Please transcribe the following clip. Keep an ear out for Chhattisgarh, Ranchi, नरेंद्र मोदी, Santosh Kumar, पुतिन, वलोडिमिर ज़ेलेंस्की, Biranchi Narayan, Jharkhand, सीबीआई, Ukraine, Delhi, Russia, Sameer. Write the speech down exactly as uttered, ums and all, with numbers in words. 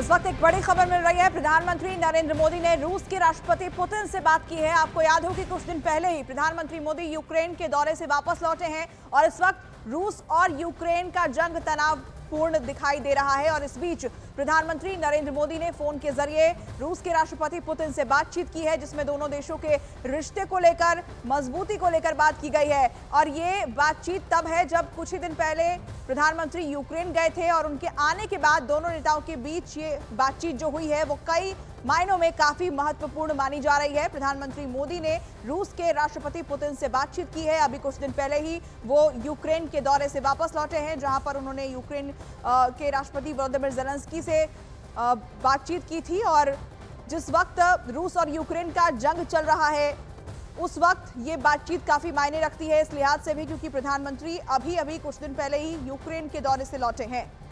इस वक्त एक बड़ी खबर मिल रही है। प्रधानमंत्री नरेंद्र मोदी ने रूस के राष्ट्रपति पुतिन से बात की है। आपको याद हो कि कुछ दिन पहले ही प्रधानमंत्री मोदी यूक्रेन के दौरे से वापस लौटे हैं और इस वक्त रूस और यूक्रेन का जंग तनावपूर्ण दिखाई दे रहा है। और इस बीच प्रधानमंत्री नरेंद्र मोदी ने फोन के जरिए रूस के राष्ट्रपति पुतिन से बातचीत की है, जिसमें दोनों देशों के रिश्ते को लेकर, मजबूती को लेकर बात की गई है। और ये बातचीत तब है जब कुछ ही दिन पहले प्रधानमंत्री यूक्रेन गए थे और उनके आने के बाद दोनों नेताओं के बीच ये बातचीत जो हुई है वो कई मायनों में काफी महत्वपूर्ण मानी जा रही है। प्रधानमंत्री मोदी ने रूस के राष्ट्रपति पुतिन से बातचीत की है। अभी कुछ दिन पहले ही वो यूक्रेन के दौरे से वापस लौटे हैं, जहां पर उन्होंने यूक्रेन के राष्ट्रपति वलोडिमिर ज़ेलेंस्की से बातचीत की थी। और जिस वक्त रूस और यूक्रेन का जंग चल रहा है उस वक्त ये बातचीत काफी मायने रखती है, इस लिहाज से भी, क्योंकि प्रधानमंत्री अभी अभी कुछ दिन पहले ही यूक्रेन के दौरे से लौटे हैं।